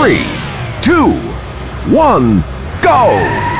3, 2, 1, go!